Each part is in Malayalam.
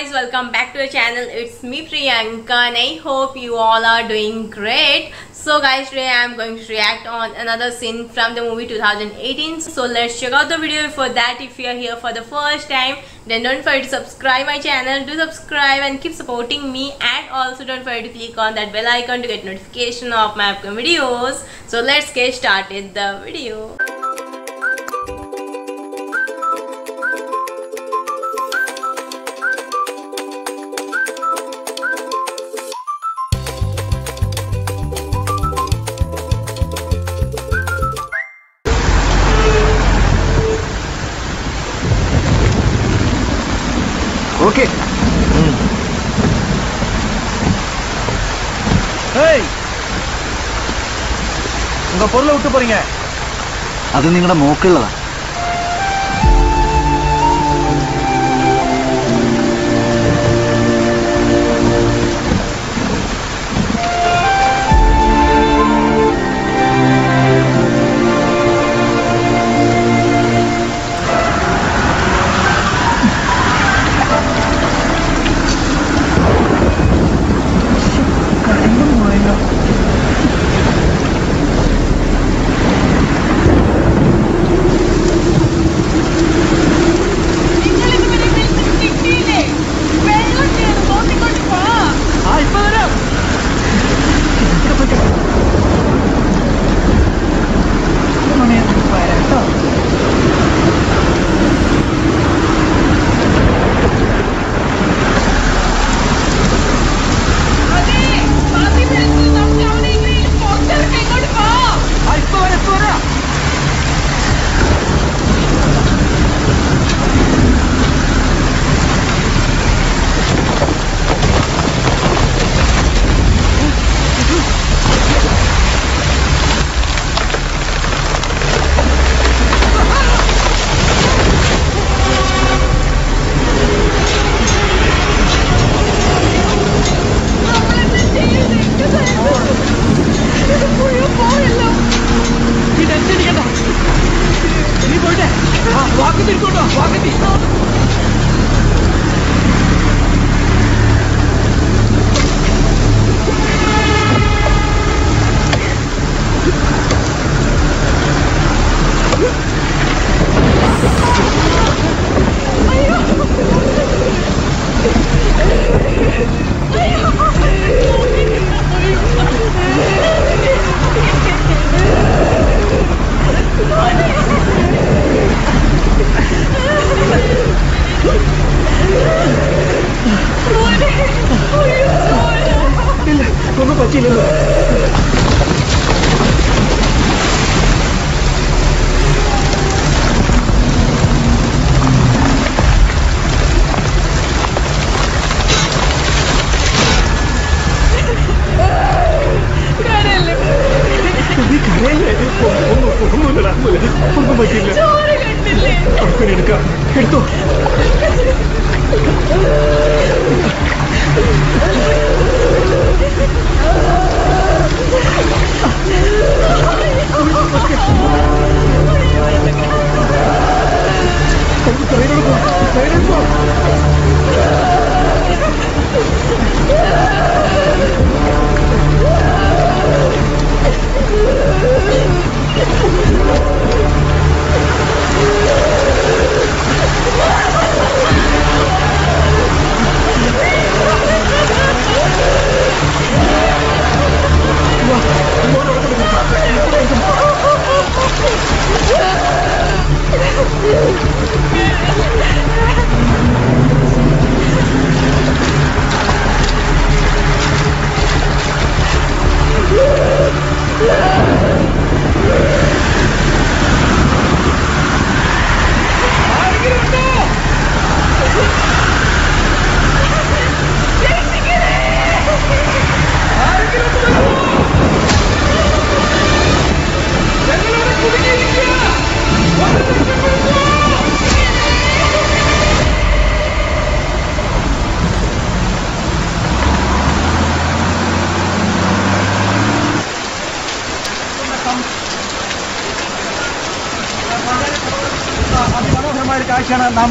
guys, welcome back to our channel. It's me Priyanka and I hope you all are doing great. So guys, today I am going to react on another scene from the movie 2018. So let's check out the video. For that, if you are here for the first time, then don't forget to subscribe my channel. Do subscribe and keep supporting me, and also don't forget to click on that bell icon to get notification of my upcoming videos. So let's get started the video. Okay. Hey, you are going to get out of here. That's your mouth. I am going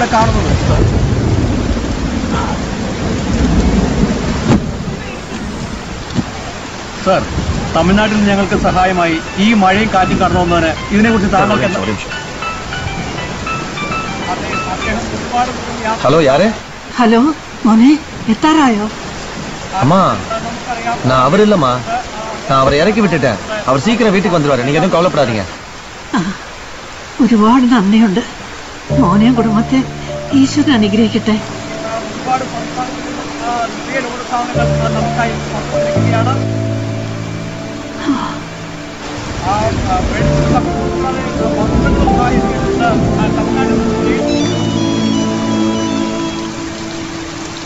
to go to the house. Sir, Tamil Nadu is a very good thing. Hello, Yare? Hello, Mone, Etarayo. Ama, now, Avrilla, now, Yaraki, our secret waiting on the road, and you can call up Radia. Would you want them named Mone Burmate? He should an egregate.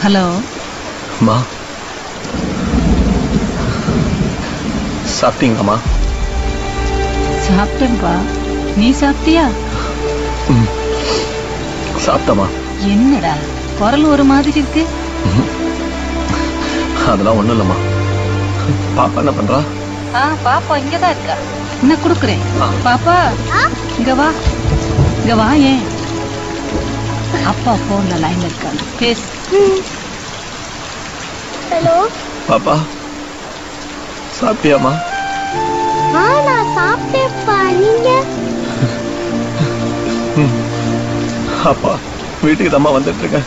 Hello. Ma. Sapting, Ama. Sapting, Pa. Nee saptiya? Saptama. Yenada. Koral oru maadhiri irukku. Adala onnu illama. Papa enna pandra? Papa, inga da irukka. Na kudukre. Papa, inga va ye. Appa phone la line la irukka. Please. Hello. Papa. Saptiya ma? Na sapte pa ninge. Papa, veetukku amma vandirukka.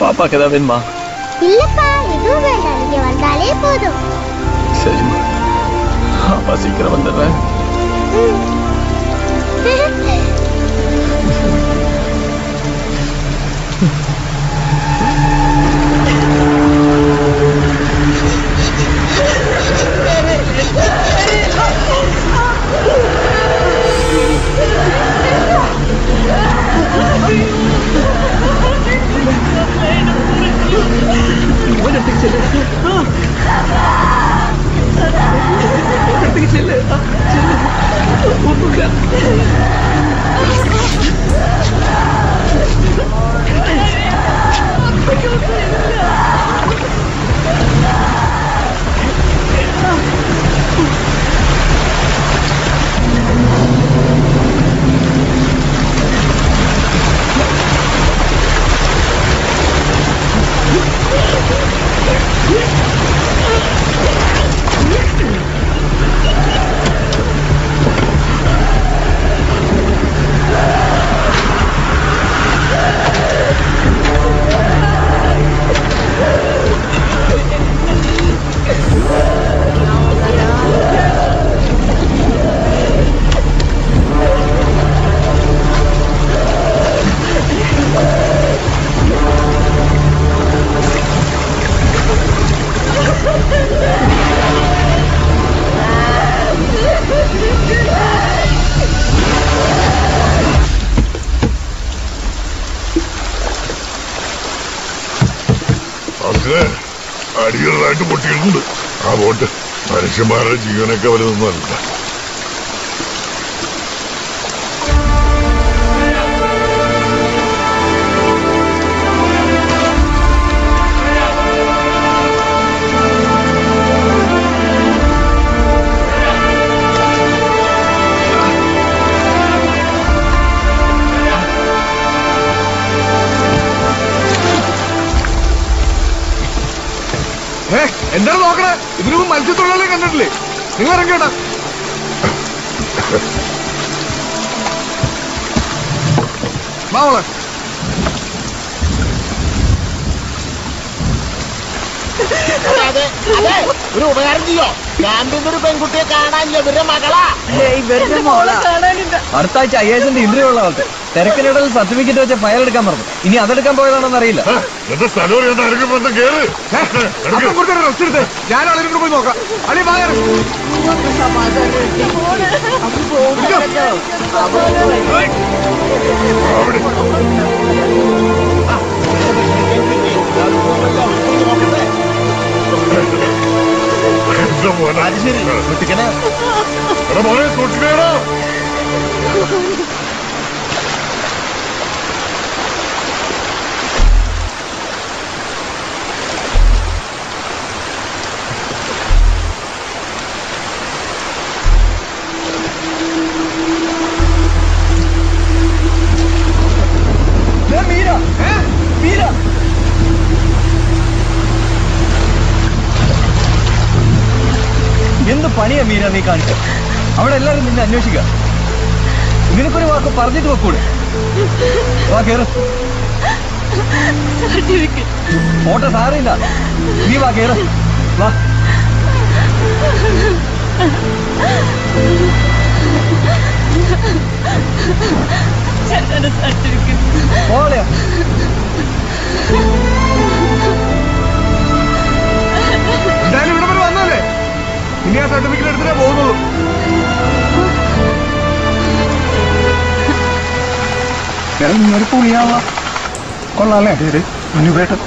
Papa kada venma? Illa pa, idu venda. Inge vandale podum. Seri ma. Papa sikra vandirra. I am the Indra. Terracanadal certificate of a fire camera. Any other camera on the rail? Let us salute you. I am going to go. Mira! പണിയാണ് മീര നീ കാണിച്ചത്. അവിടെ എല്ലാവരും നിന്നെ അന്വേഷിക്കാം. നിനക്കൊരു വാക്ക് പറഞ്ഞിട്ട് വെക്കൂടെ? വാ കയറും. ഫോട്ടോ സാറിയില്ല, നീ വാ കയറും. വാ. പോലെയാ എന്തായാലും ഇവിടെ വരെ വന്നാലേ ഇനി ആ സർട്ടിഫിക്കറ്റ് എടുത്തിട്ടേ പോകുന്നുള്ളൂ. ഒരു പുളിയാവാ കൊള്ളാല്ലേ മുന്നുപേട്ടം.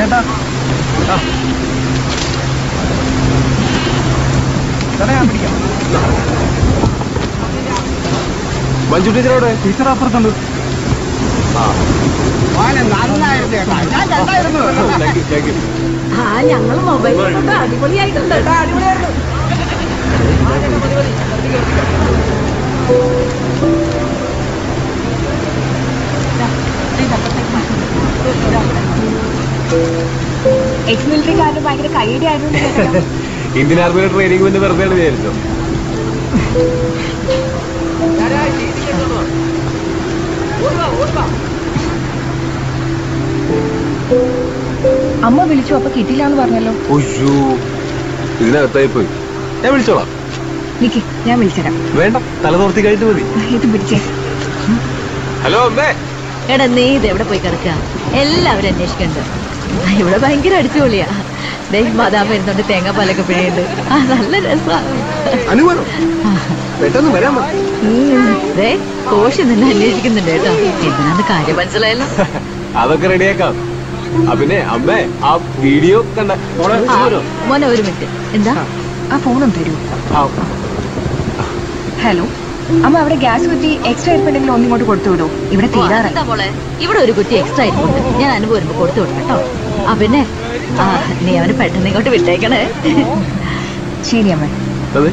ചേട്ടാ പിടിക്കാം. മഞ്ജു ടീച്ചറോട് ടീച്ചർ അപ്പുറത്തുണ്ട്. ഞങ്ങൾ മൊബൈൽ അടിപൊളിയായിട്ടുണ്ട്. എക്സ് മിലിറ്ററിക്കാരുടെ ഭയങ്കര കൈഡി ആയിരുന്നു. ഇന്ത്യൻ ആർമിയുടെ ട്രെയിനിങ് പിന്നെ വെറുതെ വിചാരിച്ചോ? അമ്മ വിളിച്ചു, അപ്പൊ കിട്ടിയില്ലാന്ന് പറഞ്ഞല്ലോ. ഇതിനകത്തായി പോയി. ഞാൻ വിളിച്ചോളാം. ഞാൻ വിളിച്ചടാം. വേണ്ട, തലതോർത്തി കഴിഞ്ഞിട്ട് മതി. ഇത് പിടിച്ചേ. ഹലോ അമ്മേ. എടാ നീ ഇത് എവിടെ പോയി കിടക്കുക? എല്ലാവരും അന്വേഷിക്കണ്ട. ഇവിടെ ഭയങ്കര അടിച്ചുപൊളിയാ. മാതാവ് വരുന്നുണ്ട്, തേങ്ങ പാലൊക്കെ പിഴയുണ്ട്. ആ നല്ല രസമാണ്. കോശി നിന്നെ അന്വേഷിക്കുന്നുണ്ട് കേട്ടോ. എന്തിനാണ് കാര്യം മനസ്സിലായല്ലോ. അതൊക്കെ റെഡിയാക്കാം. പിന്നെ അമ്മേ ആ വീഡിയോ കണ്ട മോനെ ഒരു മിനിറ്റ്. എന്താ ആ ഫോണും തരൂ. ഹലോ അമ്മ, അവിടെ ഗ്യാസ് കുറ്റി എക്സ്ട്രാ ഇരിപ്പുണ്ടെങ്കിൽ ഒന്നിങ്ങോട്ട് കൊടുത്തു വിടൂ. ഇവിടെ തീരാറില്ല മോളെ. ഇവിടെ ഒരു കുറ്റി എക്സ്ട്രാ ഇരിപ്പുണ്ട്. ഞാൻ അനുഭവം വരുമ്പോ കൊടുത്തു വിടാം കേട്ടോ. ആ പിന്നെ നീ അവന് പെട്ടെന്ന് ഇങ്ങോട്ട് വിട്ടേക്കണേ. ശരി അമ്മ. നോക്കട്ടെ.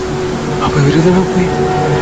അപ്പൊ ഇവര്